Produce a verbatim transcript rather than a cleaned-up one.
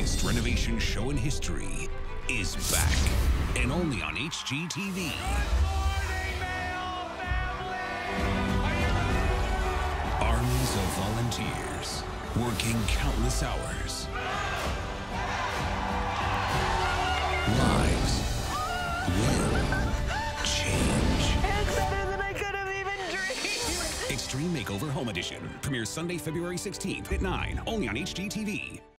biggest renovation show in history is back, and only on H G T V. Armies of volunteers working countless hours. Lives will change. It's better than I could have even dreamed. Extreme Makeover Home Edition premieres Sunday, February sixteenth at nine, only on H G T V.